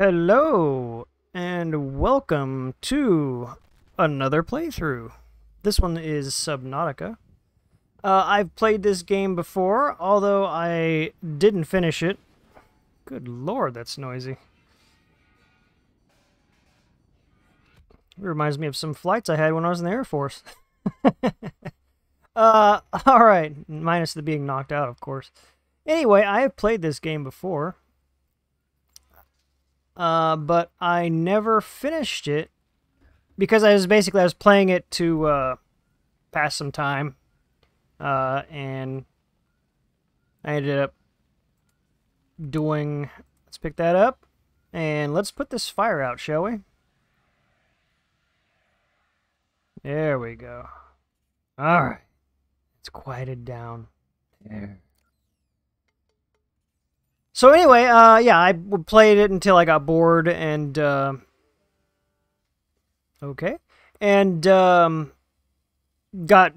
Hello, and welcome to another playthrough. This one is Subnautica. I've played this game before, although I didn't finish it. Good lord, that's noisy. It reminds me of some flights I had when I was in the Air Force. Alright, minus the being knocked out, of course. Anyway, I have played this game before. But I never finished it because I was playing it to pass some time, and I ended up doing. Let's pick that up and let's put this fire out, shall we? There we go. All right, it's quieted down. There. So anyway, yeah, I played it until I got bored, and, got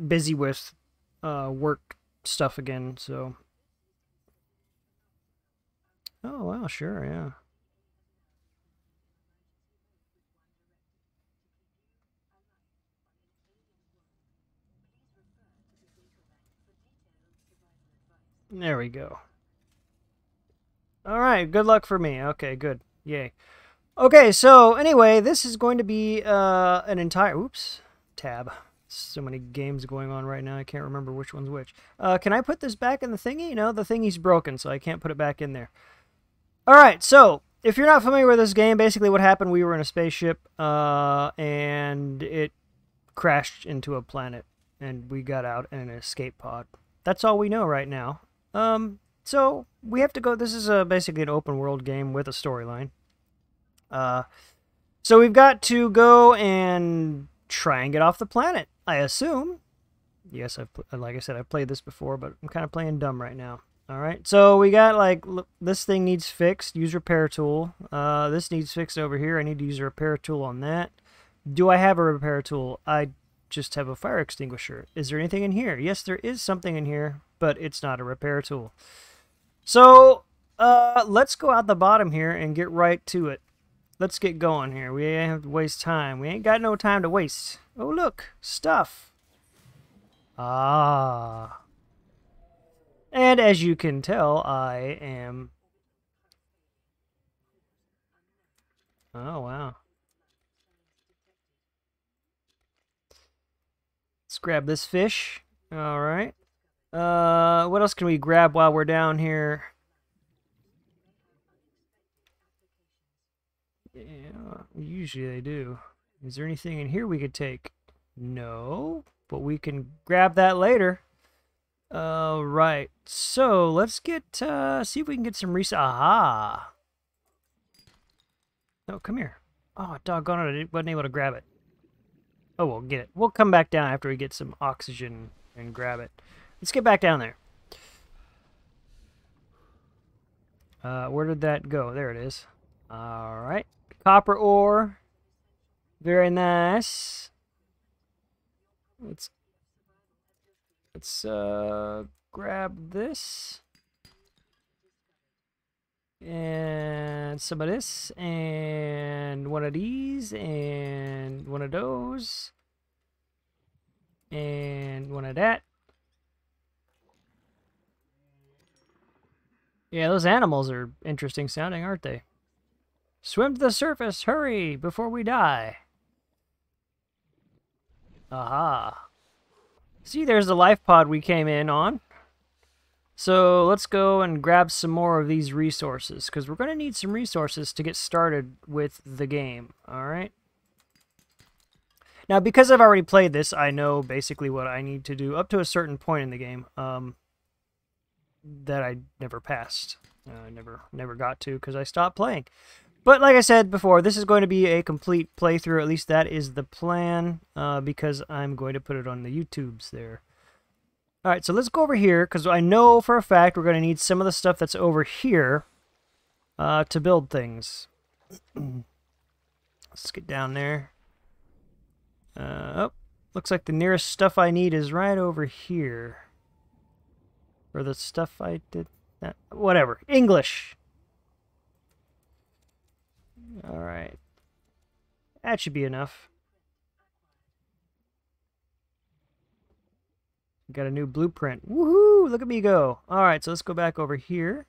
busy with, work stuff again, so. Oh, wow, sure, yeah. There we go. All right, good luck for me. Okay, good. Yay. Okay, so anyway, this is going to be an entire... Oops. Tab. So many games going on right now, I can't remember which one's which. Can I put this back in the thingy? No, the thingy's broken, so I can't put it back in there. All right, so if you're not familiar with this game, basically what happened, we were in a spaceship, and it crashed into a planet, and we got out in an escape pod. That's all we know right now. So, we have to go... This is basically an open-world game with a storyline. So we've got to go and try and get off the planet, I assume. Yes, like I said, I've played this before, but I'm kind of playing dumb right now. Alright, so we got, like, look, this thing needs fixed. Use repair tool. This needs fixed over here. I need to use a repair tool on that. Do I have a repair tool? I just have a fire extinguisher. Is there anything in here? Yes, there is something in here, but it's not a repair tool. So, let's go out the bottom here and get right to it. Let's get going here. We ain't have to waste time. We ain't got no time to waste. Oh, look. Stuff. Ah. And as you can tell, I am... Oh, wow. Let's grab this fish. All right. What else can we grab while we're down here? Yeah, usually they do. Is there anything in here we could take? No, but we can grab that later. Alright, so let's get, see if we can get some research. Aha! No, come here. Oh, doggone it, I wasn't able to grab it. Oh, we'll get it. We'll come back down after we get some oxygen and grab it. Let's get back down there. Where did that go? There it is. Alright. Copper ore. Very nice. Let's grab this. And some of this. And one of these. And one of those. And one of that. Yeah, those animals are interesting sounding, aren't they? Swim to the surface, hurry, before we die. Aha. See, there's the life pod we came in on. So let's go and grab some more of these resources, because we're going to need some resources to get started with the game, alright? Now, because I've already played this, I know basically what I need to do up to a certain point in the game. That I never passed. I never got to because I stopped playing. But like I said before, this is going to be a complete playthrough. At least that is the plan, because I'm going to put it on the YouTubes there. Alright, so let's go over here because I know for a fact we're going to need some of the stuff that's over here to build things. Let's get down there. Oh, looks like the nearest stuff I need is right over here. Or the stuff I did... Whatever. English! Alright. That should be enough. Got a new blueprint. Woohoo! Look at me go. Alright, so let's go back over here.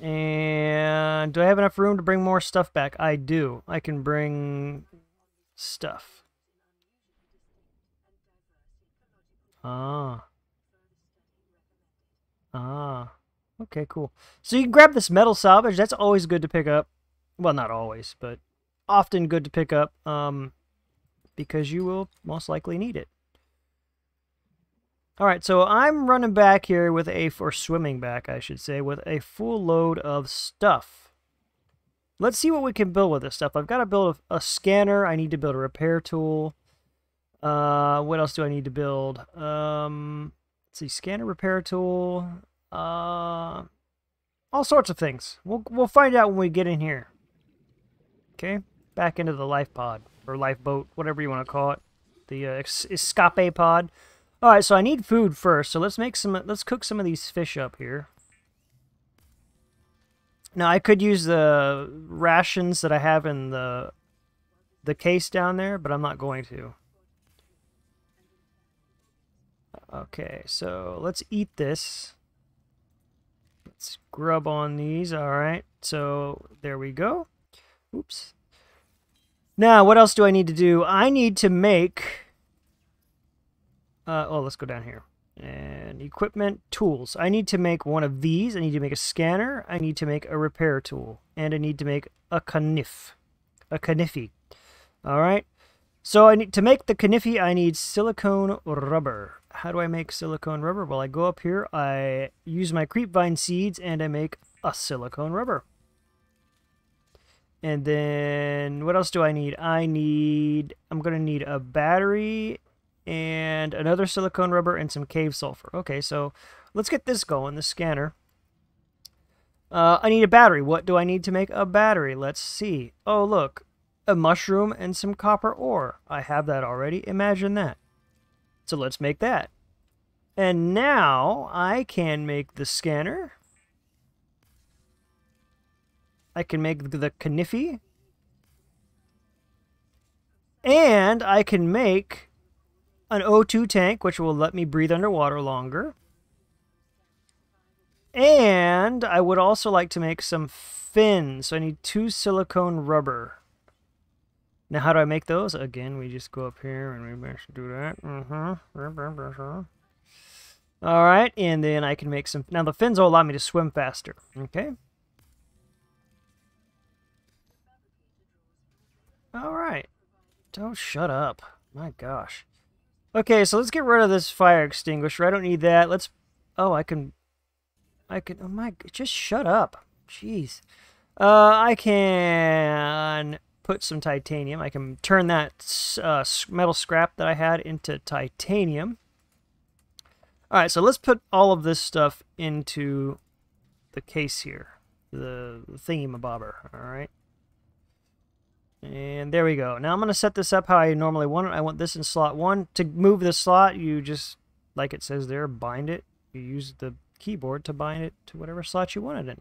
And do I have enough room to bring more stuff back? I do. I can bring stuff. Okay, cool. So you can grab this metal salvage. That's always good to pick up. Well, not always, but often good to pick up because you will most likely need it. All right, so I'm running back here with a, or swimming back, I should say, with a full load of stuff. Let's see what we can build with this stuff. I've got to build a scanner. I need to build a repair tool. What else do I need to build? Let's see, scanner, repair tool, all sorts of things. We'll find out when we get in here. Okay, back into the life pod, or lifeboat, whatever you want to call it. The escape pod. All right, so I need food first, so let's make some. Let's cook some of these fish up here. Now I could use the rations that I have in the case down there, but I'm not going to. Okay, so let's eat this. Let's grub on these. All right, so there we go. Oops. Now, what else do I need to do? I need to make. Oh, let's go down here. And equipment, tools. I need to make one of these. I need to make a scanner. I need to make a repair tool. And I need to make a knife. A kniffy. Alright. So I need to make the kniffy, I need silicone rubber. How do I make silicone rubber? Well, I go up here, I use my creepvine seeds, and I make a silicone rubber. And then, what else do I need? I'm going to need a battery and another silicone rubber and some cave sulfur. Okay, so let's get this going, the scanner. I need a battery. What do I need to make a battery? Let's see. Oh, look. A mushroom and some copper ore. I have that already. Imagine that. So let's make that. And now I can make the scanner. I can make the kniffy. And I can make an O2 tank, which will let me breathe underwater longer. And I would also like to make some fins. So I need 2 silicone rubber. Now, how do I make those? Again, we just go up here and we actually do that. All right, and then I can make some. Now, the fins will allow me to swim faster. Okay. All right. Don't shut up. My gosh. Okay, so let's get rid of this fire extinguisher. I don't need that. Let's... Oh, I can... Oh, my... Just shut up. Jeez. I can put some titanium. I can turn that metal scrap that I had into titanium. All right, so let's put all of this stuff into the case here. The thingamabobber, all right? And there we go. Now I'm going to set this up how I normally want it. I want this in slot 1. To move the slot, you just, like it says there, bind it. You use the keyboard to bind it to whatever slot you want it in.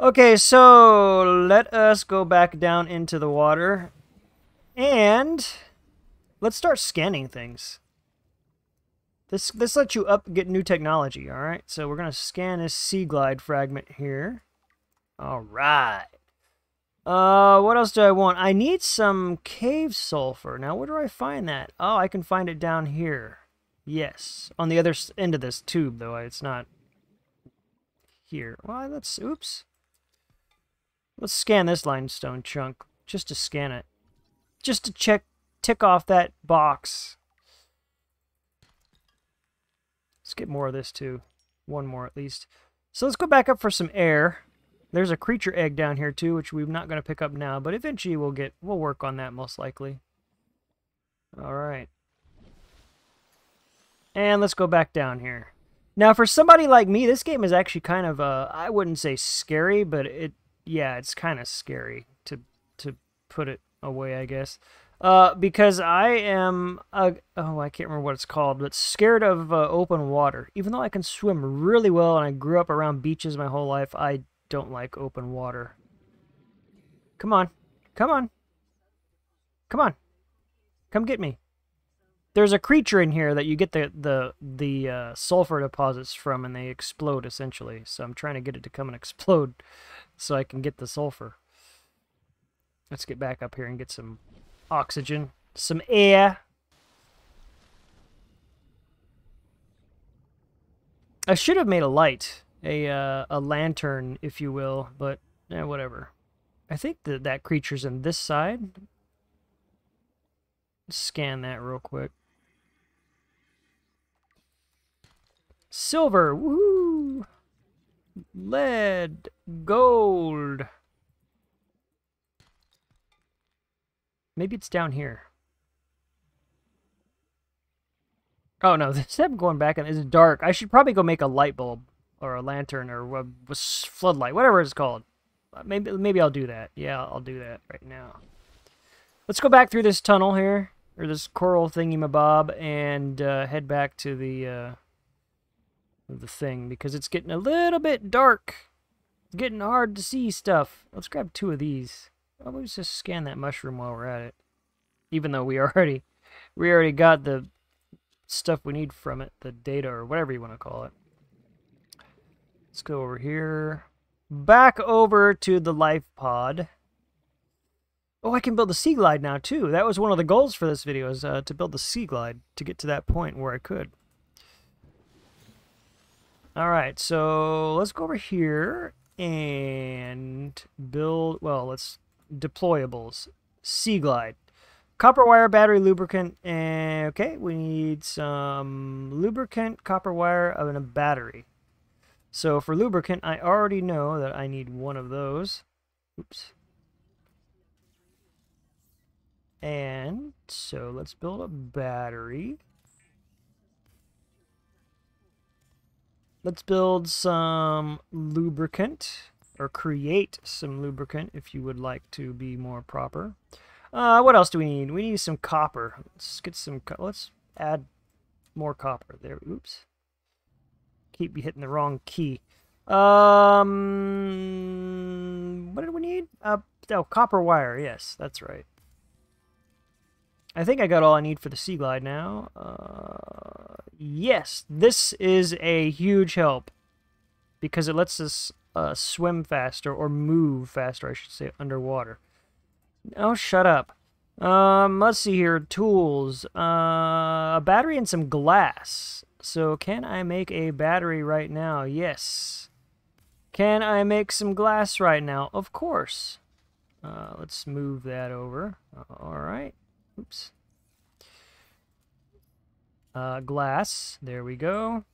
Okay, so let us go back down into the water. And let's start scanning things. This lets you get new technology, all right? So we're going to scan this Seaglide fragment here. All right. What else do I want? I need some cave sulfur. Now, where do I find that? Oh, I can find it down here. Yes. On the other end of this tube, though. It's not here. Well, let's... Oops. Let's scan this limestone chunk. Just to scan it. Just to check... Tick off that box. Let's get more of this, too. One more, at least. So, let's go back up for some air. There's a creature egg down here, too, which we're not going to pick up now, but eventually we'll work on that, most likely. All right. And let's go back down here. Now, for somebody like me, this game is actually kind of, I wouldn't say scary, but it's kind of scary to put it away, I guess. Because I am, I can't remember what it's called, but scared of open water. Even though I can swim really well and I grew up around beaches my whole life, I don't like open water. Come on. Come on. Come on. Come get me. There's a creature in here that you get the sulfur deposits from, and they explode, essentially. So I'm trying to get it to come and explode so I can get the sulfur. Let's get back up here and get some oxygen. Some air. I should have made a light. A lantern, if you will. But, eh, whatever. I think that creature's in this side. Scan that real quick. Silver, woo! Lead, gold. Maybe it's down here. Oh no, I'm going back and it's dark. I should probably go make a light bulb or a lantern or a floodlight, whatever it's called. Maybe I'll do that. Yeah, I'll do that right now. Let's go back through this tunnel here. Or this coral thingy-mabob, and head back to the thing, because it's getting a little bit dark. It's getting hard to see stuff. Let's grab two of these. Oh, let's just scan that mushroom while we're at it. Even though we already got the stuff we need from it, the data or whatever you want to call it. Let's go over here, back over to the life pod. Oh, I can build the Seaglide now, too. That was one of the goals for this video, is to build the Seaglide, to get to that point where I could. Alright, so let's go over here and build, well, let's deployables. Seaglide. Copper wire, battery, lubricant, and okay, we need some lubricant, copper wire, and a battery. So for lubricant, I already know that I need one of those. Oops. And so let's build a battery. Let's build some lubricant, or create some lubricant if you would like to be more proper. What else do we need? We need some copper. Let's get some. Let's add more copper there. Oops. Keep hitting the wrong key. What did we need? Oh, copper wire. Yes, that's right. I think I got all I need for the Seaglide now. Yes, this is a huge help because it lets us swim faster, or move faster, I should say, underwater. Oh, shut up. Let's see here. Tools. A battery and some glass. So can I make a battery right now? Yes. Can I make some glass right now? Of course. Let's move that over. All right. Oops. Glass. There we go.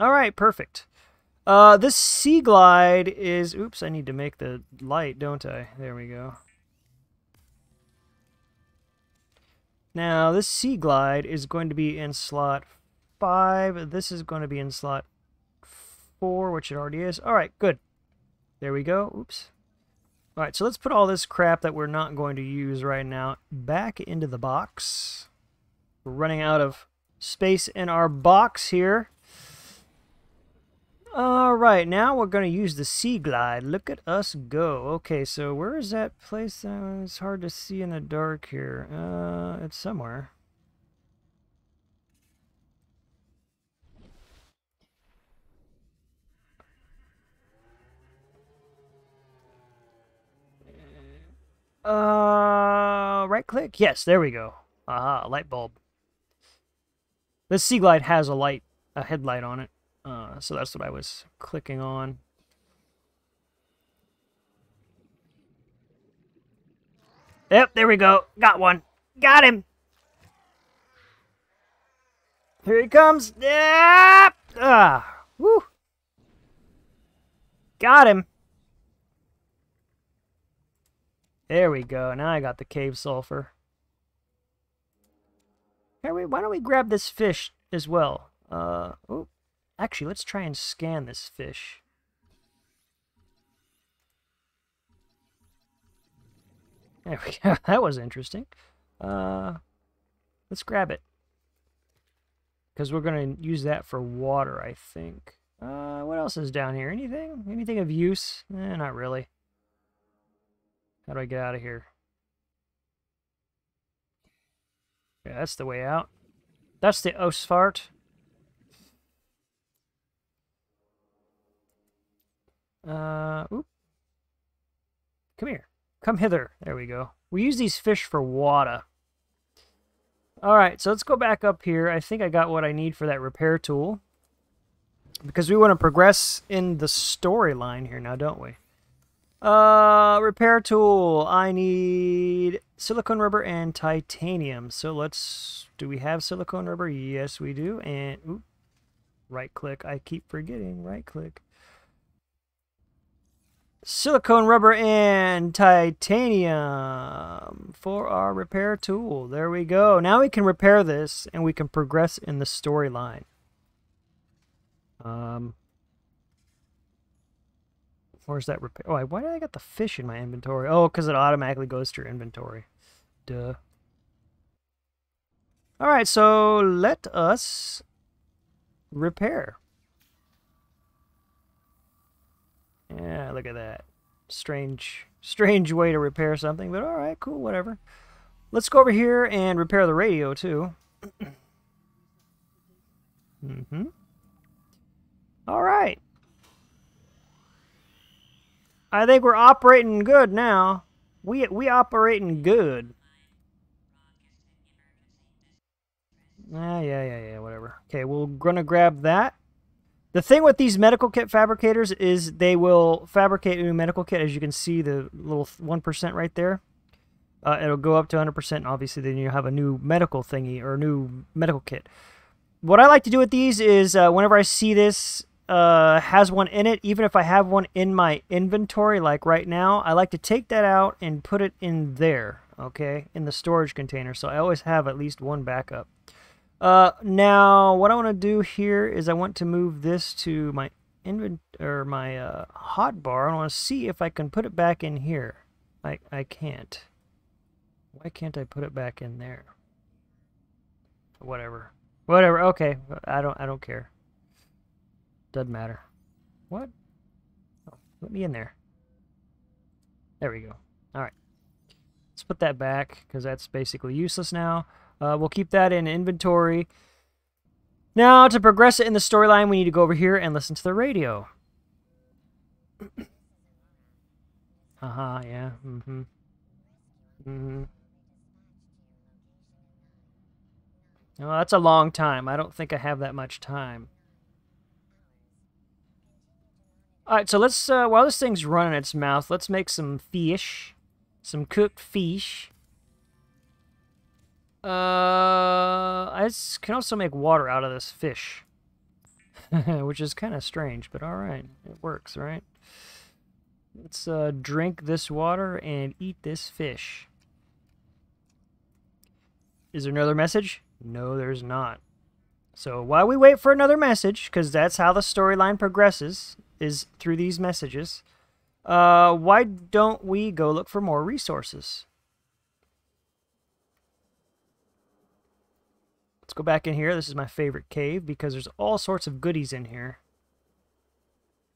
Alright, perfect. This Seaglide is... Oops, I need to make the light, don't I? There we go. Now, this Seaglide is going to be in slot 5. This is going to be in slot 4, which it already is. Alright, good. There we go. Oops. Alright, so let's put all this crap that we're not going to use right now back into the box. We're running out of space in our box here. Alright, now we're going to use the Seaglide. Look at us go. Okay, so where is that place? It's hard to see in the dark here. It's somewhere. Right click? Yes, there we go. Aha, light bulb. This Seaglide has a headlight on it. So that's what I was clicking on. Yep, there we go. Got one. Got him. Here he comes. Yep. Ah, woo. Got him. There we go. Now I got the cave sulfur. Here why don't we grab this fish as well? Oh, actually, let's try and scan this fish. There we go. That was interesting. Let's grab it because we're going to use that for water, I think. What else is down here? Anything? Anything of use? Eh, not really. How do I get out of here? Yeah, that's the way out. That's the Ostfart. Oop. Come here. Come hither. There we go. We use these fish for water. Alright, so let's go back up here. I think I got what I need for that repair tool. Because we want to progress in the storyline here now, don't we? Repair tool. I need silicone rubber and titanium. So let's... Do we have silicone rubber? Yes, we do. And... Oop. Right click. I keep forgetting. Right click. Silicone rubber and titanium for our repair tool. There we go. Now we can repair this and we can progress in the storyline. Where's that repair? Oh, why did I got the fish in my inventory? Oh, because it automatically goes to your inventory. Duh. Alright, so let us repair. Yeah, look at that. Strange way to repair something, but alright, cool, whatever. Let's go over here and repair the radio, too. Mm-hmm. Alright. I think we're operating good now. We operating good. Yeah, whatever. Okay, we're gonna grab that. The thing with these medical kit fabricators is they will fabricate a new medical kit. As you can see, the little 1% right there. It'll go up to 100%, and obviously then you'll have a new medical thingy or a new medical kit. What I like to do with these is whenever I see this has one in it, even if I have one in my inventory, like right now, I like to take that out and put it in there, okay, in the storage container. So I always have at least one backup. Now, what I want to do here is I want to move this to my hotbar. I want to see if I can put it back in here. I can't. Why can't I put it back in there? Whatever. Okay, I don't care. Doesn't matter. What? Oh, put me in there. There we go. All right. Let's put that back because that's basically useless now. We'll keep that in inventory. Now, to progress it in the storyline, we need to go over here and listen to the radio. Yeah. Mm-hmm. Mm-hmm. Oh, that's a long time. I don't think I have that much time. Alright, so let's, while this thing's running its mouth, let's make some fish. Some cooked fish. I can also make water out of this fish, which is kind of strange, but alright, it works, right? Let's drink this water and eat this fish. Is there another message? No, there's not. So while we wait for another message, because that's how the storyline progresses, is through these messages, why don't we go look for more resources? Let's go back in here. This is my favorite cave because there's all sorts of goodies in here.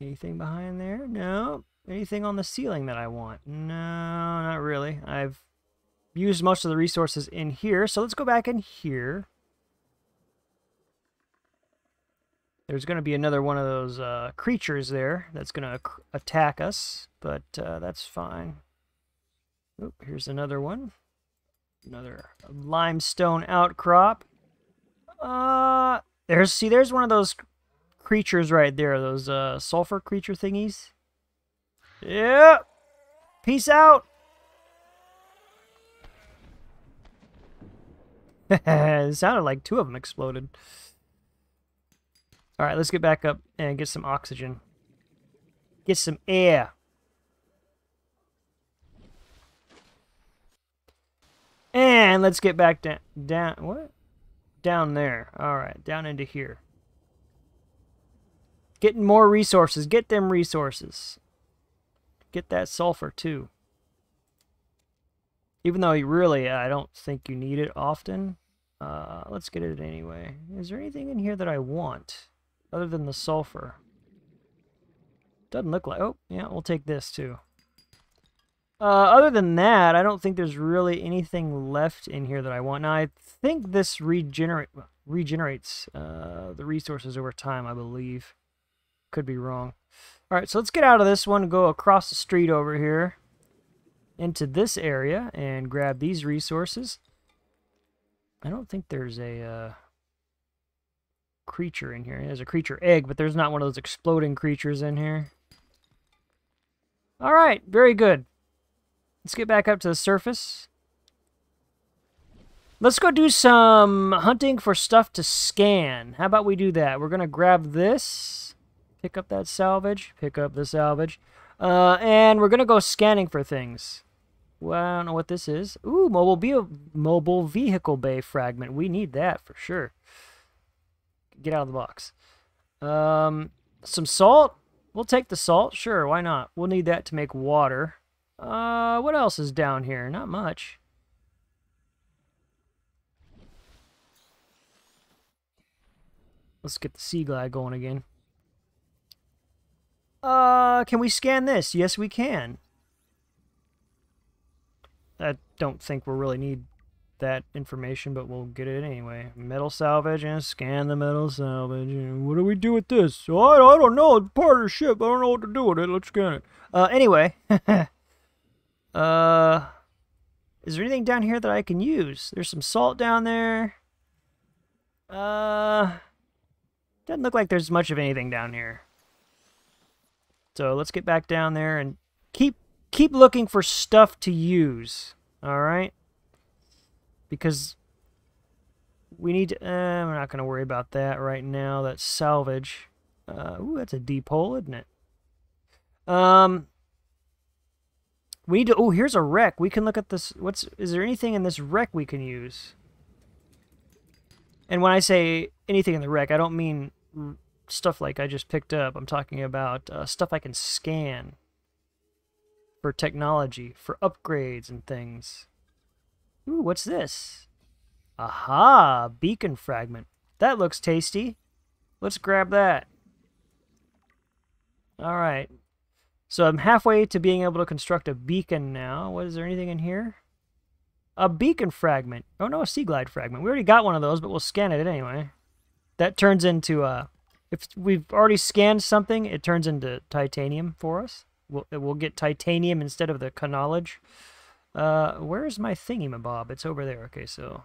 Anything behind there? No. Anything on the ceiling that I want? No, not really. I've used most of the resources in here, so let's go back in here. There's going to be another one of those creatures there that's going to attack us, but that's fine. Oop, here's another one. Another limestone outcrop. There's one of those creatures right there, those sulfur creature thingies. Yeah. Peace out. It sounded like two of them exploded. All right, let's get back up and get some oxygen. Get some air. And let's get back down. What? Down there. Alright, down into here. Getting more resources. Get them resources. Get that sulfur too. Even though you really, I don't think you need it often. Let's get it anyway. Is there anything in here that I want? Other than the sulfur. Doesn't look like... Oh, yeah, we'll take this too. Other than that, I don't think there's really anything left in here that I want. Now, I think this regenerates the resources over time, I believe. Could be wrong. Alright, so let's get out of this one, go across the street over here into this area and grab these resources. I don't think there's a creature in here. There's a creature egg, but there's not one of those exploding creatures in here. Alright, very good. Let's get back up to the surface. Let's go do some hunting for stuff to scan. How about we do that? We're going to grab this, pick up that salvage, pick up the salvage, and we're going to go scanning for things. Well, I don't know what this is. Ooh, mobile vehicle bay fragment. We need that for sure. Get out of the box. Some salt. We'll take the salt. Sure, why not? We'll need that to make water. What else is down here? Not much. Let's get the Seaglide going again. Can we scan this? Yes, we can. I don't think we'll really need that information, but we'll get it anyway. Metal salvage, and scan the metal salvage. And what do we do with this? I don't know. It's part of the ship. I don't know what to do with it. Let's scan it. Anyway. Is there anything down here that I can use? There's some salt down there. Doesn't look like there's much of anything down here. So let's get back down there and keep looking for stuff to use. All right. Because we need to, we're not going to worry about that right now. That's salvage. Ooh, that's a deep hole, isn't it? We need to, oh, here's a wreck. We can look at this. Is there anything in this wreck we can use? And when I say anything in the wreck, I don't mean stuff like I just picked up. I'm talking about stuff I can scan for technology, for upgrades and things. Ooh, what's this? Aha! Beacon fragment. That looks tasty. Let's grab that. Alright. So I'm halfway to being able to construct a beacon now. What, is there anything in here? A beacon fragment. Oh no, a Seaglide fragment. We already got one of those, but we'll scan it anyway. That turns into, if we've already scanned something, it turns into titanium for us. We'll get titanium instead of the knowledge. Where's my thingy-mabob? It's over there. Okay, so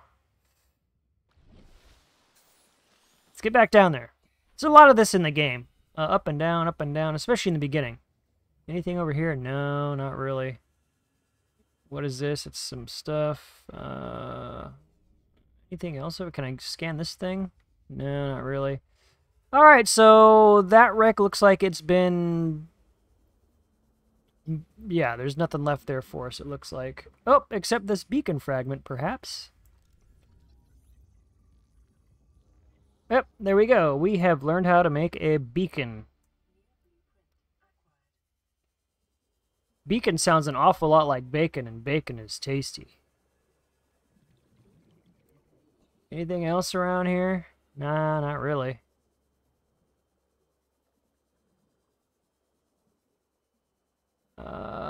let's get back down there. There's a lot of this in the game. Up and down, especially in the beginning. Anything over here? No, not really. What is this? It's some stuff. Anything else? Can I scan this thing? No, not really. All right, so that wreck looks like it's been... Yeah, there's nothing left there for us, it looks like. Oh, except this beacon fragment, perhaps. Yep, there we go. We have learned how to make a beacon. Beacon sounds an awful lot like bacon, and bacon is tasty. Anything else around here? Nah, not really.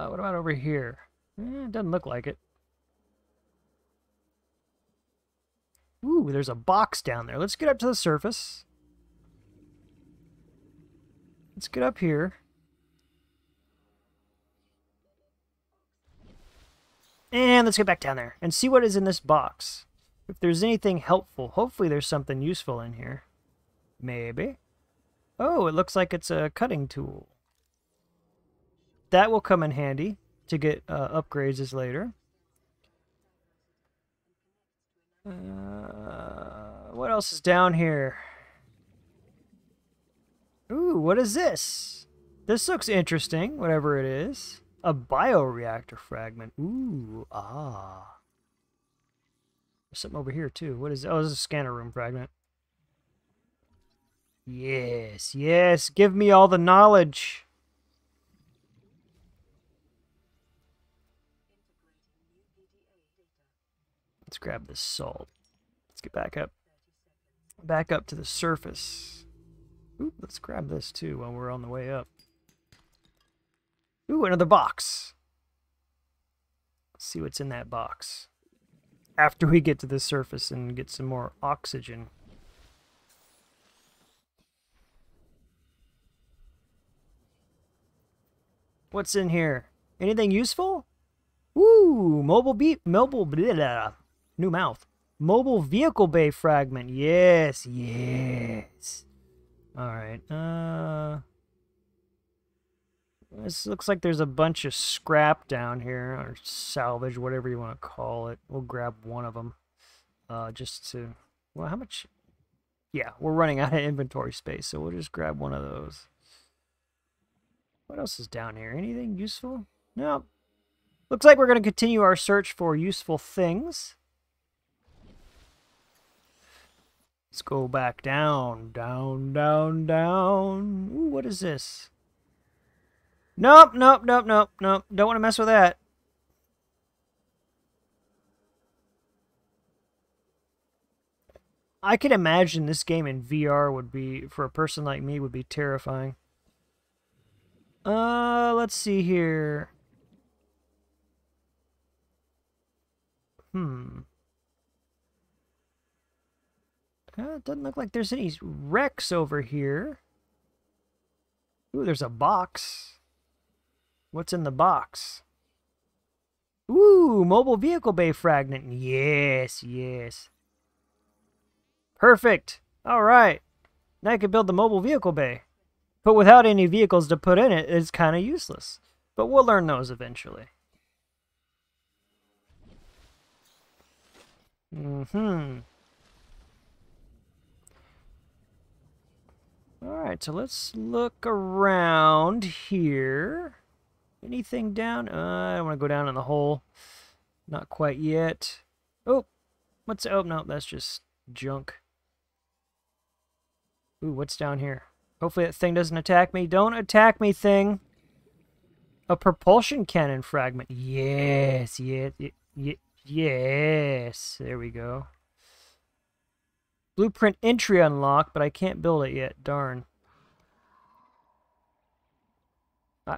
What about over here? It doesn't look like it. Ooh, there's a box down there. Let's get up to the surface. Let's get up here. And let's get back down there and see what is in this box. If there's anything helpful. Hopefully there's something useful in here. Maybe. Oh, it looks like it's a cutting tool. That will come in handy to get upgrades later. What else is down here? Ooh, what is this? This looks interesting, whatever it is. A bioreactor fragment. Ooh, ah. There's something over here, too. What is it? Oh, this is a scanner room fragment. Yes, yes. Give me all the knowledge. Let's grab this salt. Let's get back up. Back up to the surface. Oop, let's grab this too while we're on the way up. Ooh, another box. Let's see what's in that box. After we get to the surface and get some more oxygen. What's in here? Anything useful? Ooh, Mobile vehicle bay fragment. Yes, yes. Alright, this looks like there's a bunch of scrap down here, or salvage, whatever you want to call it. We'll grab one of them, just to... Well, how much... Yeah, we're running out of inventory space, so we'll just grab one of those. What else is down here? Anything useful? No. Looks like we're going to continue our search for useful things. Let's go back down, down. Ooh, what is this? Nope. Don't want to mess with that. I can imagine this game in VR would be, for a person like me, would be terrifying. Let's see here. It doesn't look like there's any wrecks over here. Ooh, there's a box. What's in the box? Ooh, mobile vehicle bay fragment. Yes, yes. Perfect. All right. Now I can build the mobile vehicle bay. But without any vehicles to put in it, it's kind of useless. But we'll learn those eventually. Alright, so let's look around here. Anything down? I don't want to go down in the hole. Not quite yet. Oh, what's... Oh, no, that's just junk. Ooh, what's down here? Hopefully that thing doesn't attack me. Don't attack me, thing! A propulsion cannon fragment. Yes, yes. There we go. Blueprint entry unlocked, but I can't build it yet. Darn.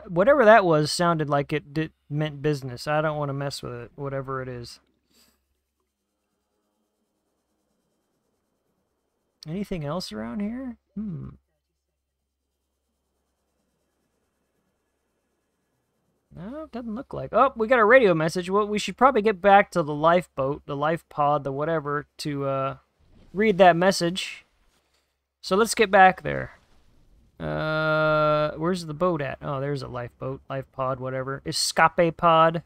Whatever that was sounded like it meant business. I don't want to mess with it, whatever it is. Anything else around here? No, it doesn't look like... Oh, we got a radio message. Well, we should probably get back to the lifeboat, the life pod, the whatever, to... read that message. So let's get back there. Where's the boat at? Oh, there's a lifeboat, life pod, whatever. Escape pod.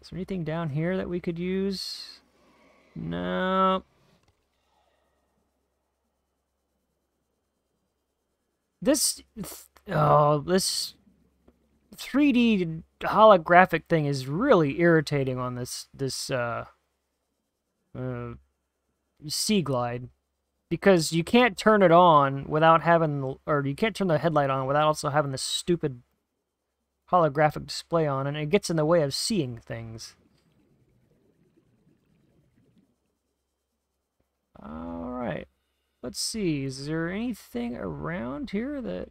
Is there anything down here that we could use? No. This 3D holographic thing is really irritating on this Seaglide, because you can't turn it on without having you can't turn the headlight on without also having this stupid holographic display on, and it gets in the way of seeing things. All right, let's see. Is there anything around here that...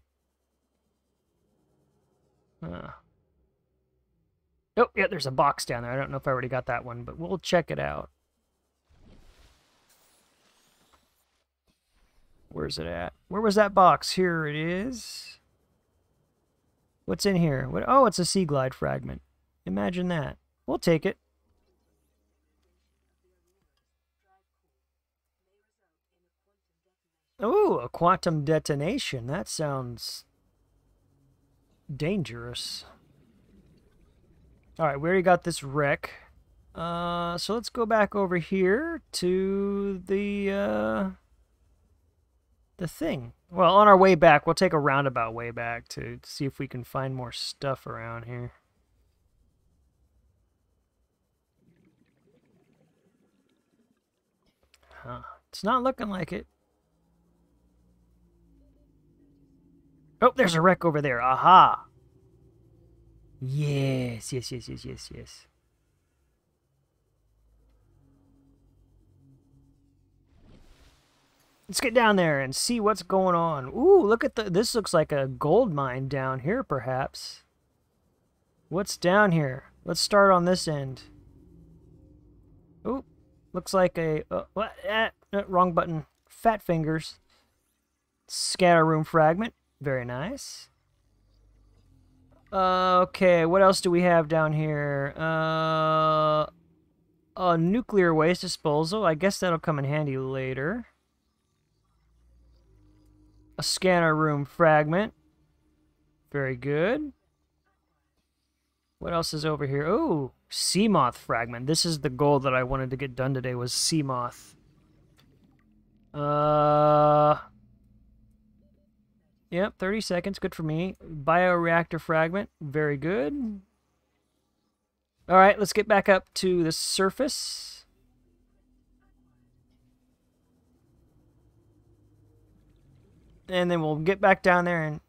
Oh, yeah, there's a box down there. I don't know if I already got that one, but we'll check it out. Where's it at? Where was that box? Here it is. What's in here? What? Oh, it's a Seaglide fragment. Imagine that. We'll take it. Oh, a quantum detonation. That sounds dangerous. All right, we already got this wreck. So let's go back over here to the thing. Well, on our way back, we'll take a roundabout way back to see if we can find more stuff around here. It's not looking like it. Oh, there's a wreck over there. Aha! Yes. Let's get down there and see what's going on. Ooh, look at this looks like a gold mine down here, perhaps. What's down here? Let's start on this end. Ooh, looks like a... what? Wrong button. Fat fingers. Scatter room fragment. Very nice. Okay, what else do we have down here? Nuclear waste disposal. I guess that'll come in handy later. A scanner room fragment. Very good. What else is over here? Ooh, Seamoth fragment. This is the goal that I wanted to get done today, was Seamoth. Yep, 30 seconds. Good for me. Bioreactor fragment. Very good. Alright, let's get back up to the surface. And then we'll get back down there and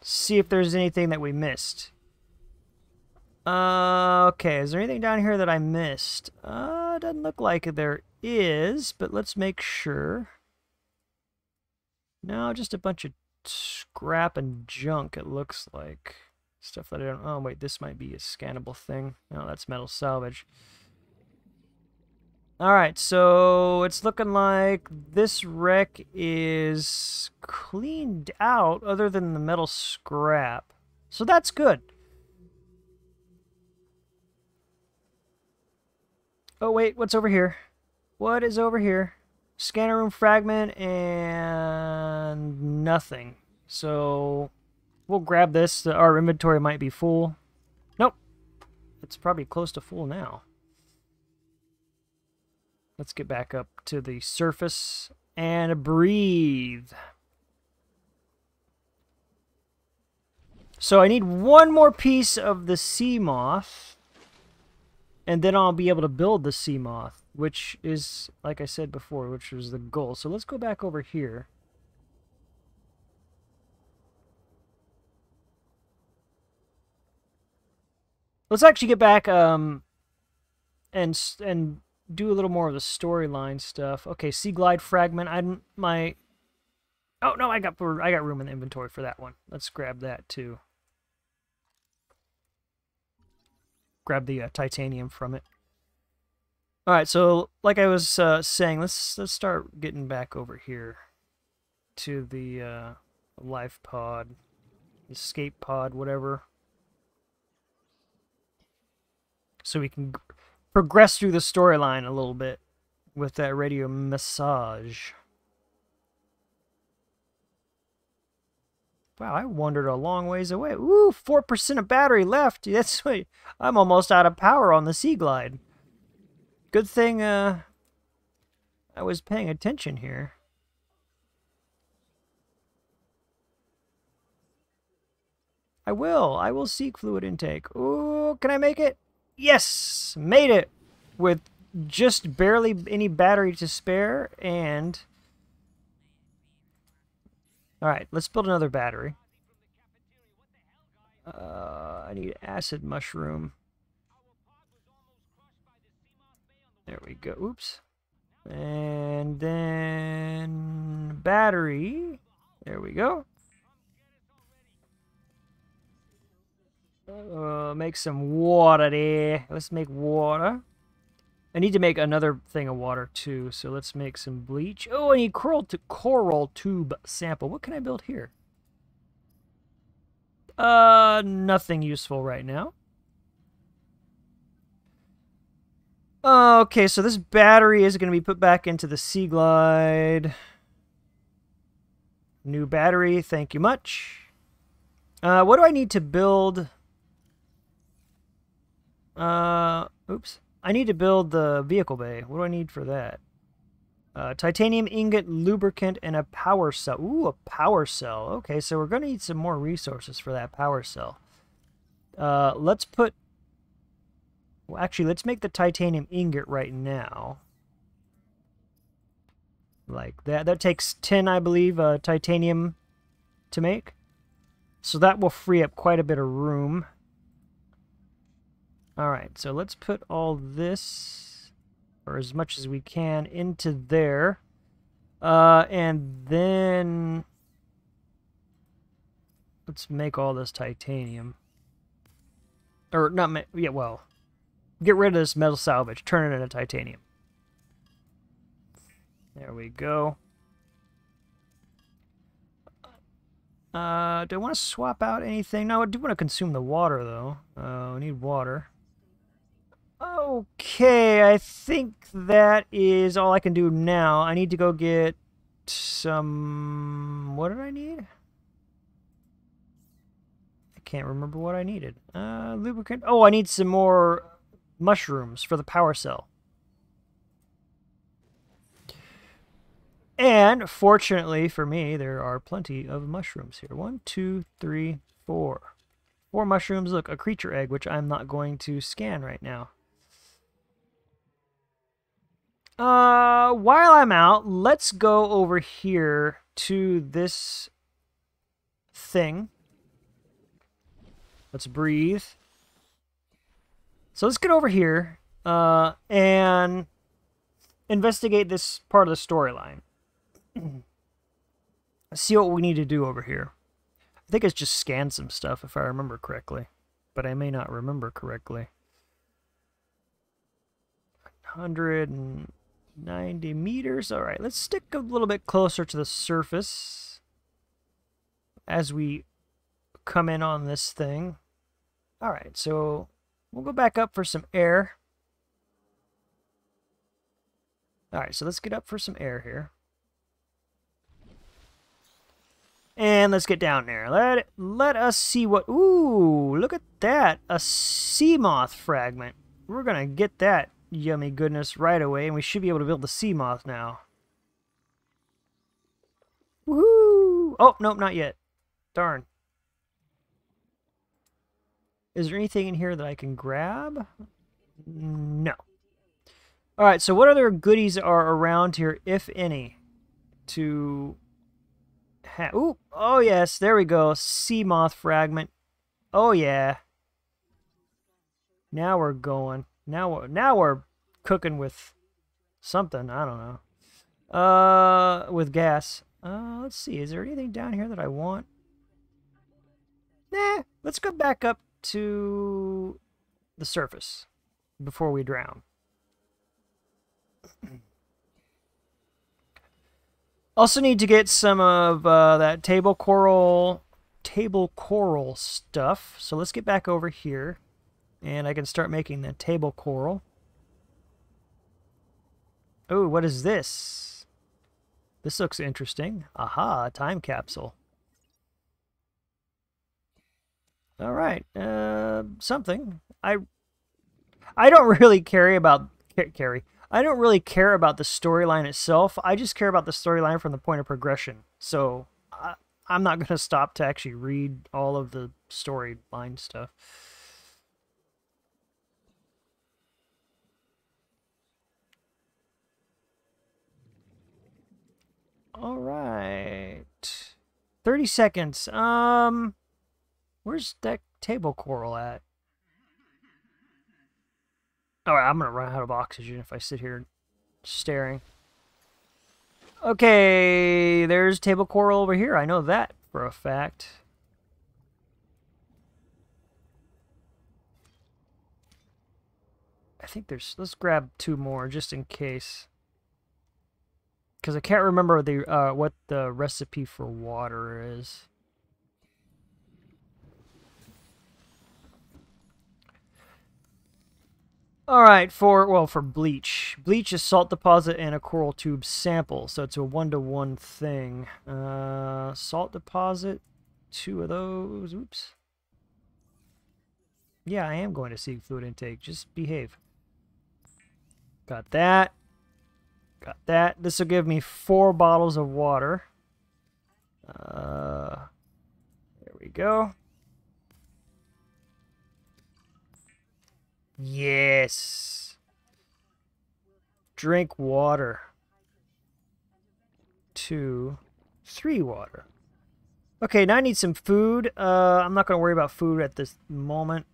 see if there's anything that we missed. Okay, is there anything down here that I missed? Doesn't look like there is, but let's make sure. No, just a bunch of scrap and junk, it looks like. Stuff that I don't... Oh, wait, this might be a scannable thing. No, that's metal salvage. Alright, so it's looking like this wreck is cleaned out other than the metal scrap. So that's good. Oh, wait, what's over here? What is over here? Scanner room fragment and nothing. So... we'll grab this. Our inventory might be full. Nope. It's probably close to full now. Let's get back up to the surface and breathe. So I need one more piece of the Seamoth, and then I'll be able to build the Seamoth, which is, like I said before, which was the goal. So let's go back over here. Let's actually get back and do a little more of the storyline stuff. Okay, Seaglide fragment. Oh no, I got room in the inventory for that one. Let's grab that too. Grab the titanium from it. All right, so like I was saying, let's start getting back over here to the life pod, escape pod, whatever. So we can progress through the storyline a little bit with that radio massage. Wow, I wandered a long ways away. Ooh, 4% of battery left. That's what, I'm almost out of power on the Seaglide. Good thing I was paying attention here. I will seek fluid intake. Ooh, can I make it? Yes! Made it! With just barely any battery to spare, and... alright, let's build another battery. I need acid mushroom. There we go. Oops. And then... battery. There we go. Make some water there. Let's make water. I need to make another thing of water too, so let's make some bleach. Oh, I need coral tube sample. What can I build here? Nothing useful right now. Okay, so this battery is going to be put back into the Seaglide. New battery, thank you much. What do I need to build? Oops. I need to build the vehicle bay. What do I need for that? Titanium ingot, lubricant, and a power cell. Ooh, a power cell. Okay, so we're going to need some more resources for that power cell. Let's put... well, actually, let's make the titanium ingot right now. Like that. That takes 10, I believe, titanium to make. So that will free up quite a bit of room. Alright, so let's put all this or as much as we can into there. And then let's make all this titanium. Or not, yeah, well, get rid of this metal salvage, turn it into titanium. There we go. Do I want to swap out anything? No, I do want to consume the water, though. We need water. Okay, I think that is all I can do now. I need to go get some... What did I need? I can't remember what I needed. Lubricant. Oh, I need some more mushrooms for the power cell. And, fortunately for me, there are plenty of mushrooms here. 1, 2, 3, 4. 4 mushrooms. Look, a creature egg, which I'm not going to scan right now. While I'm out, let's go over here to this thing. Let's breathe. So let's get over here and investigate this part of the storyline. See what we need to do over here. I think it's just scan some stuff if I remember correctly, but I may not remember correctly. 190 meters. All right, let's stick a little bit closer to the surface as we come in on this thing. All right, so we'll go back up for some air. All right, so let's get up for some air here. And let's get down there. Let us see what... Ooh, look at that. A Seamoth fragment. We're going to get that yummy goodness right away, and we should be able to build the Seamoth now. Woohoo! Oh, nope, not yet. Darn. Is there anything in here that I can grab? No. Alright, so what other goodies are around here, if any, to... Ooh, oh yes, there we go. Seamoth fragment. Oh yeah. Now we're going. Now we're cooking with something. I don't know. With gas. Let's see. Is there anything down here that I want? Nah. Let's go back up to the surface before we drown. Also need to get some of that table coral stuff. So let's get back over here, and I can start making the table coral. Oh, what is this? This looks interesting. Aha, a time capsule. All right, something. I don't really I don't really care about the storyline itself. I just care about the storyline from the point of progression. So I'm not going to stop to actually read all of the storyline stuff. All right. 30 seconds. Where's that table coral at? Alright, I'm going to run out of oxygen if I sit here staring. Okay, there's table coral over here. I know that for a fact. I think there's... Let's grab 2 more just in case. Because I can't remember the what the recipe for water is. Alright, for bleach. Bleach is salt deposit and a coral tube sample, so it's a 1-to-1 thing. Salt deposit, 2 of those. Oops. Yeah, I am going to seek fluid intake. Just behave. Got that. Got that. This will give me 4 bottles of water. There we go. Yes. Drink water. 2, 3 water. Okay, now I need some food. I'm not going to worry about food at this moment.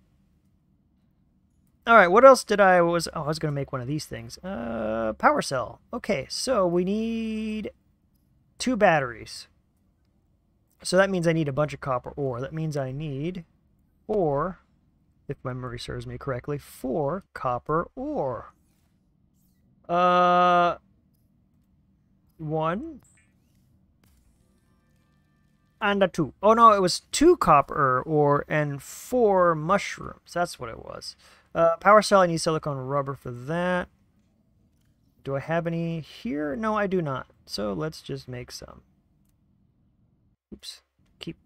Alright, what else did I... I was going to make one of these things. Power cell. Okay, so we need 2 batteries. So that means I need a bunch of copper ore. That means I need 4, if my memory serves me correctly, 4 copper ore. 1... and a 2. Oh no, it was 2 copper ore and 4 mushrooms. That's what it was. Power cell, I need silicone rubber for that. Do I have any here? No, I do not. So let's just make some. Oops. Keep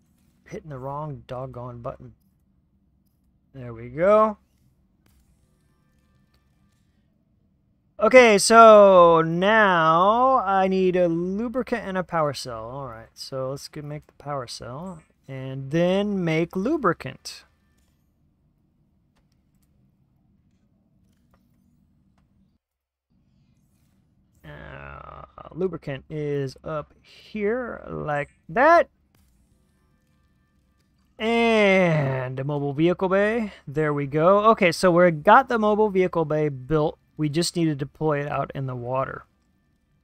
hitting the wrong doggone button. There we go. Okay, so now I need a lubricant and a power cell. Alright, so let's make the power cell. And then make lubricant. Lubricant is up here like that. And a mobile vehicle bay. There we go. Okay, so we got the mobile vehicle bay built. We just need to deploy it out in the water.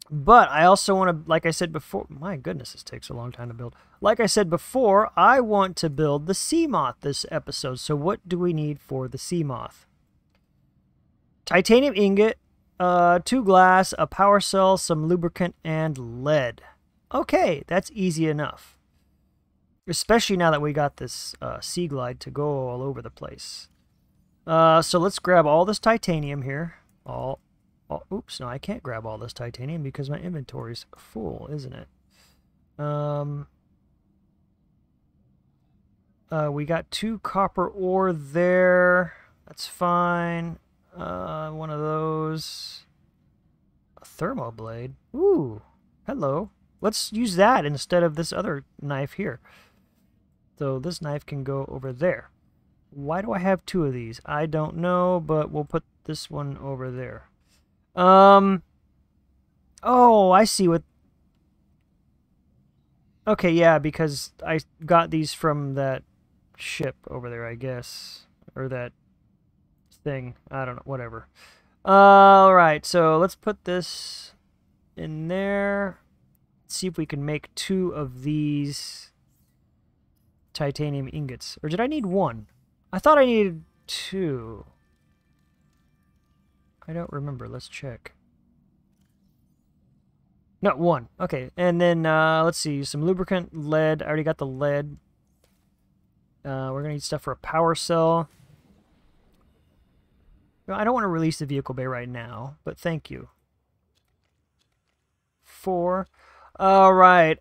But I also want to, like I said before, my goodness, this takes a long time to build. Like I said before, I want to build the Seamoth this episode. So what do we need for the Seamoth? Titanium ingot, 2 glass, a power cell, some lubricant, and lead. Okay, that's easy enough. Especially now that we got this Seaglide to go all over the place. So let's grab all this titanium here. Oops, no, I can't grab all this titanium because my inventory's full, isn't it? We got 2 copper ore there. That's fine. One of those. A thermoblade. Ooh, hello. Let's use that instead of this other knife here. So this knife can go over there. Why do I have 2 of these? I don't know, but we'll put this one over there. Oh, I see what... Okay, yeah, because I got these from that ship over there, I guess. Or that thing. I don't know, whatever. Alright, so let's put this in there. Let's see if we can make 2 of these titanium ingots. Or did I need 1? I thought I needed 2. I don't remember. Let's check. Not 1. Okay, and then let's see. Some lubricant, lead. I already got the lead. We're going to need stuff for a power cell. No, I don't want to release the vehicle bay right now, but thank you. 4. All right.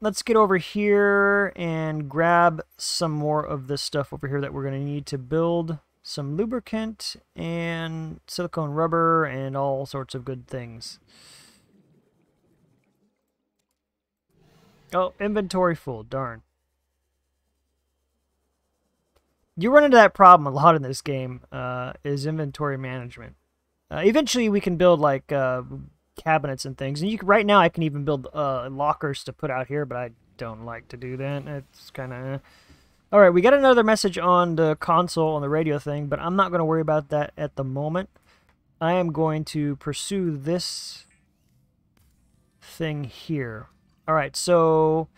Let's get over here and grab some more of this stuff over here that we're going to need to build. Some lubricant and silicone rubber and all sorts of good things. Oh, inventory full, darn. You run into that problem a lot in this game, is inventory management. Eventually we can build like cabinets and things, and you can, right now I can even build lockers to put out here, but I don't like to do that. It's kind of... Alright, we got another message on the console, on the radio thing, but I'm not going to worry about that at the moment. I am going to pursue this thing here. Alright, so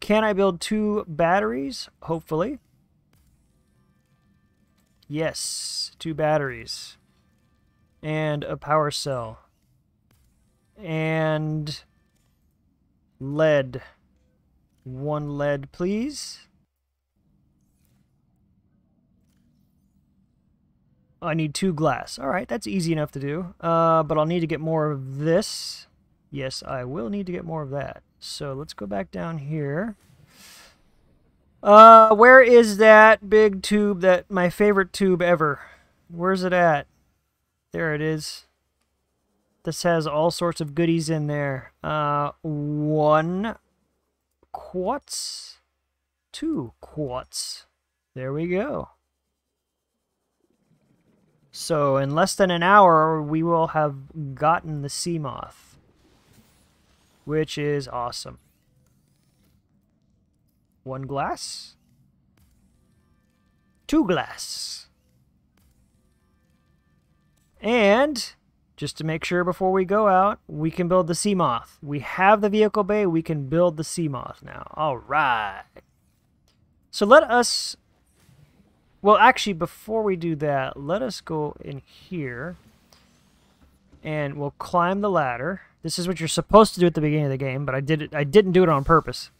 can I build 2 batteries? Hopefully. Yes, 2 batteries. And a power cell. And lead. 1 lead, please. I need 2 glass. Alright, that's easy enough to do. But I'll need to get more of this. Yes, I will need to get more of that. So let's go back down here. Where is that big tube, that my favorite tube ever? Where's it at? There it is. This has all sorts of goodies in there. 1 quartz. 2 quartz. There we go. So in less than an hour, we will have gotten the Seamoth, which is awesome. 1 glass, 2 glass, And just to make sure before we go out, we can build the Seamoth. We have the vehicle bay. We can build the Seamoth now. All right. So let us... Well, actually, before we do that, let us go in here. And we'll climb the ladder. This is what you're supposed to do at the beginning of the game, but I didn't do it on purpose.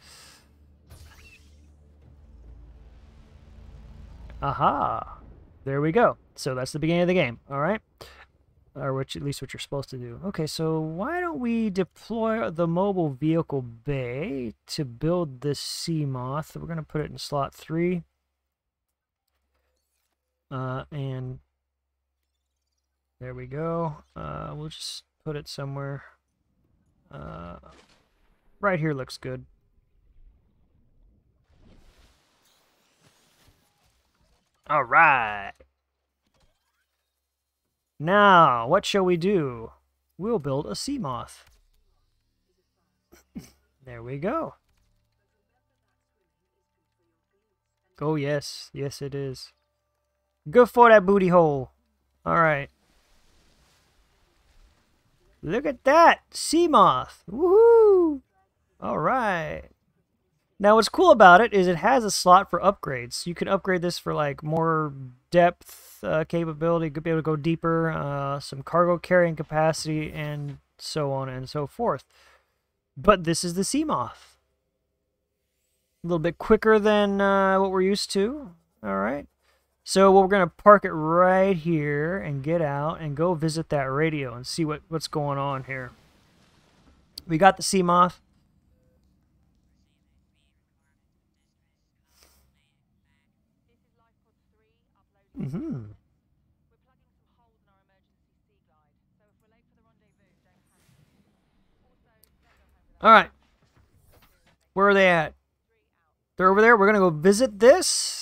Aha. There we go. So that's the beginning of the game, all right? Or which, at least what you're supposed to do. Okay, so why don't we deploy the mobile vehicle bay to build this Seamoth? We're going to put it in slot 3. And there we go. We'll just put it somewhere. Right here looks good. All right. Now, what shall we do? We'll build a Seamoth. There we go. Oh, yes. Yes, it is. Go for that booty hole. All right. Look at that! Seamoth! Woohoo! Alright. Now what's cool about it is it has a slot for upgrades. You can upgrade this for like more depth capability, could be able to go deeper, some cargo carrying capacity, and so on and so forth. But this is the Seamoth. A little bit quicker than what we're used to. Alright. So we're going to park it right here and get out and go visit that radio and see what's going on here. We got the Seamoth. Mm-hmm. We're plugging some holes in our emergency Seaglide, so if we're late for the rendezvous, don't panic. All right. Where are they at? They're over there. We're going to go visit this.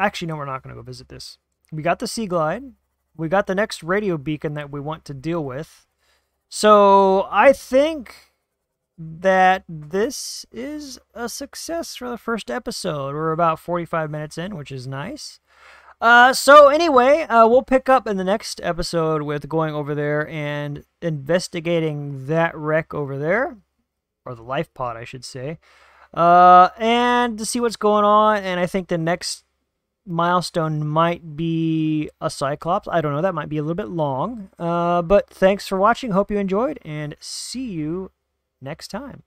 Actually, no, we're not going to go visit this. We got the Seaglide. We got the next radio beacon that we want to deal with. So I think that this is a success for the first episode. We're about 45 minutes in, which is nice. So anyway, we'll pick up in the next episode with going over there and investigating that wreck over there. Or the life pod, I should say. And to see what's going on. And I think the next milestone might be a Cyclops. I don't know. That might be a little bit long. But thanks for watching. Hope you enjoyed, and see you next time.